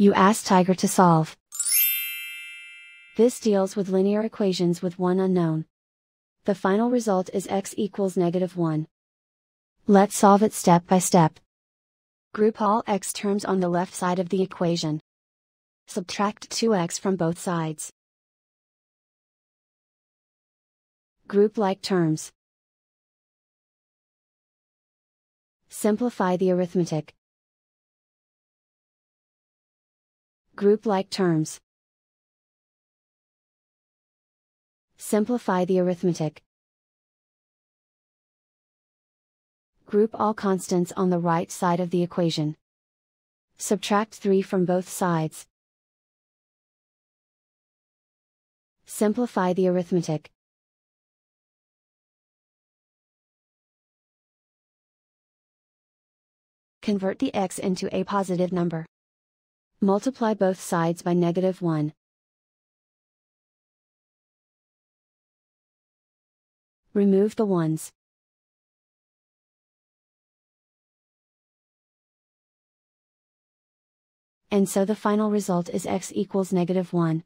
you ask Tiger to solve. This deals with linear equations with one unknown. The final result is x equals -1. Let's solve it step by step. Group all x terms on the left side of the equation. Subtract 2x from both sides. Group like terms. Simplify the arithmetic. Group like terms. Simplify the arithmetic. Group all constants on the right side of the equation. Subtract 3 from both sides. Simplify the arithmetic. Convert the x into a positive number. Multiply both sides by -1. Remove the ones. And so the final result is x equals -1.